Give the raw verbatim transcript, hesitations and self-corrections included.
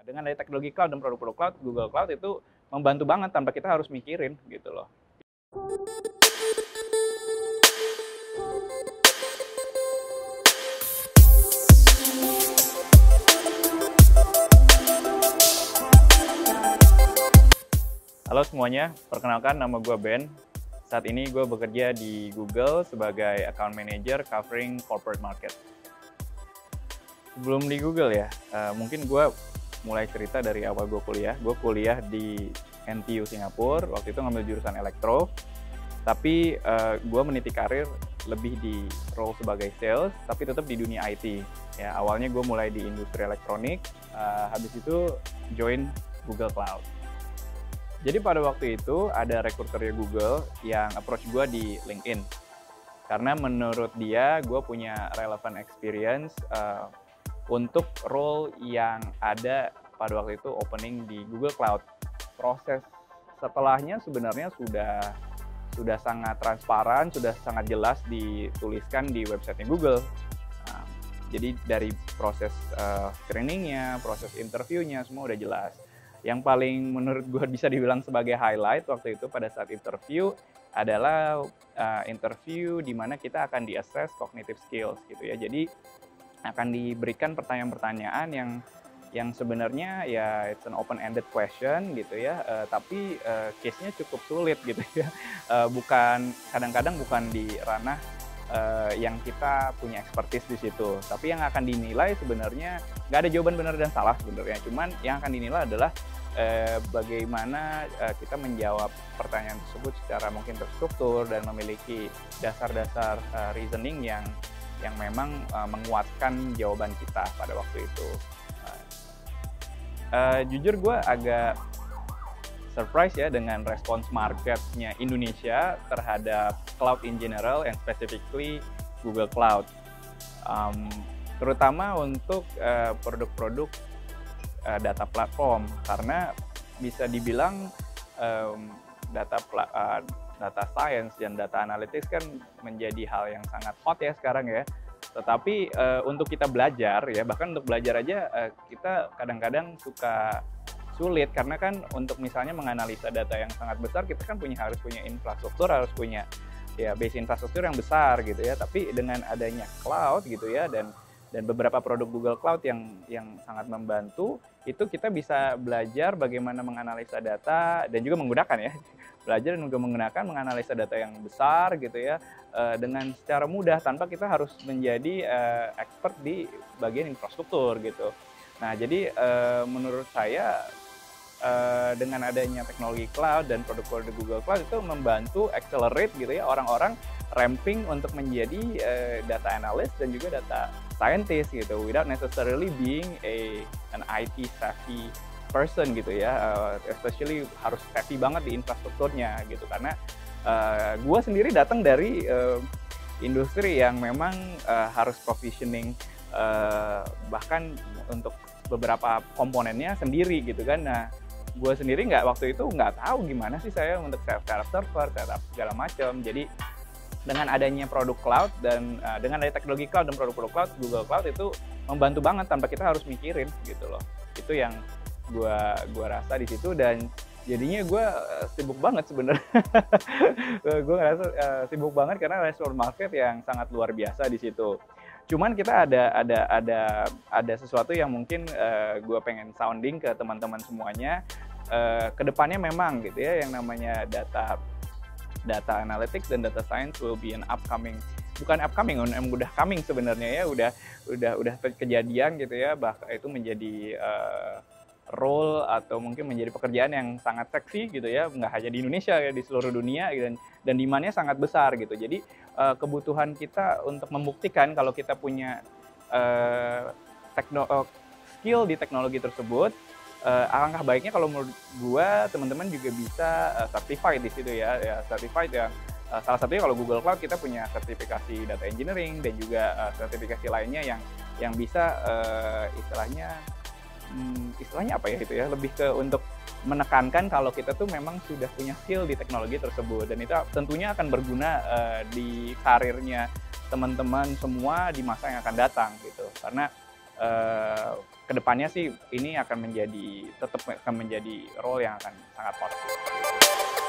Nah, dengan ada teknologi cloud dan produk-produk cloud, Google Cloud itu membantu banget tanpa kita harus mikirin gitu loh. Halo semuanya, perkenalkan nama gue Ben. Saat ini gue bekerja di Google sebagai Account Manager covering corporate market. Sebelum di Google ya, uh, mungkin gue mulai cerita dari awal gue kuliah. Gue kuliah di N T U Singapura, waktu itu ngambil jurusan elektro. Tapi uh, gue meniti karir lebih di role sebagai sales, tapi tetap di dunia I T. Ya, awalnya gue mulai di industri elektronik, uh, habis itu join Google Cloud. Jadi pada waktu itu ada rekruternya Google yang approach gue di LinkedIn. Karena menurut dia gue punya relevant experience uh, untuk role yang ada pada waktu itu opening di Google Cloud. Proses setelahnya sebenarnya sudah sudah sangat transparan, sudah sangat jelas dituliskan di website Google. Uh, jadi dari proses uh, screeningnya, proses interviewnya semua udah jelas. Yang paling menurut gue bisa dibilang sebagai highlight waktu itu pada saat interview adalah uh, interview di mana kita akan di-assess cognitive skills gitu ya. Jadi akan diberikan pertanyaan-pertanyaan yang yang sebenarnya ya it's an open-ended question gitu ya, uh, tapi uh, case-nya cukup sulit gitu ya. Uh, bukan kadang-kadang bukan di ranah Uh, yang kita punya expertise di situ, tapi yang akan dinilai sebenarnya nggak ada jawaban benar dan salah sebenarnya. Cuman yang akan dinilai adalah uh, bagaimana uh, kita menjawab pertanyaan tersebut secara mungkin terstruktur dan memiliki dasar-dasar uh, reasoning yang yang memang uh, menguatkan jawaban kita pada waktu itu. Uh, uh, jujur gue agak surprise ya dengan respons marketnya Indonesia terhadap cloud in general and specifically Google Cloud, um, terutama untuk produk-produk uh, uh, data platform, karena bisa dibilang um, data uh, data science dan data analytics kan menjadi hal yang sangat hot ya sekarang ya. Tetapi uh, untuk kita belajar ya, bahkan untuk belajar aja uh, kita kadang-kadang suka sulit, karena kan untuk misalnya menganalisa data yang sangat besar, kita kan punya harus punya infrastruktur, harus punya ya base infrastruktur yang besar gitu ya. Tapi dengan adanya cloud gitu ya, dan dan beberapa produk Google Cloud yang yang sangat membantu, itu kita bisa belajar bagaimana menganalisa data dan juga menggunakan ya, belajar dan juga menggunakan menganalisa data yang besar gitu ya dengan secara mudah tanpa kita harus menjadi expert di bagian infrastruktur gitu. Nah jadi menurut saya, Uh, dengan adanya teknologi cloud dan produk-produk Google Cloud itu membantu accelerate gitu ya orang-orang ramping untuk menjadi uh, data analyst dan juga data scientist gitu, without necessarily being a an I T savvy person gitu ya, uh, especially harus savvy banget di infrastrukturnya gitu, karena uh, gue sendiri datang dari uh, industri yang memang uh, harus provisioning uh, bahkan untuk beberapa komponennya sendiri gitu kan. Nah gue sendiri nggak waktu itu nggak tahu gimana sih saya untuk setup server, setup segala macam. Jadi dengan adanya produk cloud dan uh, dengan adanya teknologi cloud dan produk-produk cloud Google Cloud itu membantu banget tanpa kita harus mikirin gitu loh. Itu yang gue gue rasa di situ, dan jadinya gue uh, sibuk banget sebenarnya. Gue ngerasa uh, sibuk banget karena respon market yang sangat luar biasa di situ. Cuman kita ada ada ada ada sesuatu yang mungkin uh, gue pengen sounding ke teman-teman semuanya. Uh, kedepannya memang gitu ya, yang namanya data data analytics dan data science will be an upcoming, bukan upcoming, um, udah coming sebenarnya ya, udah udah udah kejadian gitu ya. Bahkan itu menjadi uh, role atau mungkin menjadi pekerjaan yang sangat seksi gitu ya, nggak hanya di Indonesia ya, di seluruh dunia, dan dan demand-nya sangat besar gitu. Jadi Uh, kebutuhan kita untuk membuktikan kalau kita punya uh, tekno, uh, skill di teknologi tersebut, uh, alangkah baiknya kalau menurut gua teman-teman juga bisa uh, certified di situ ya, ya certified yang uh, salah satunya kalau Google Cloud kita punya sertifikasi data engineering dan juga uh, sertifikasi lainnya yang yang bisa uh, istilahnya hmm, istilahnya apa ya itu ya, lebih ke untuk menekankan kalau kita tuh memang sudah punya skill di teknologi tersebut, dan itu tentunya akan berguna uh, di karirnya teman-teman semua di masa yang akan datang gitu. Karena eh, kedepannya sih ini akan menjadi tetap akan menjadi role yang akan sangat positif.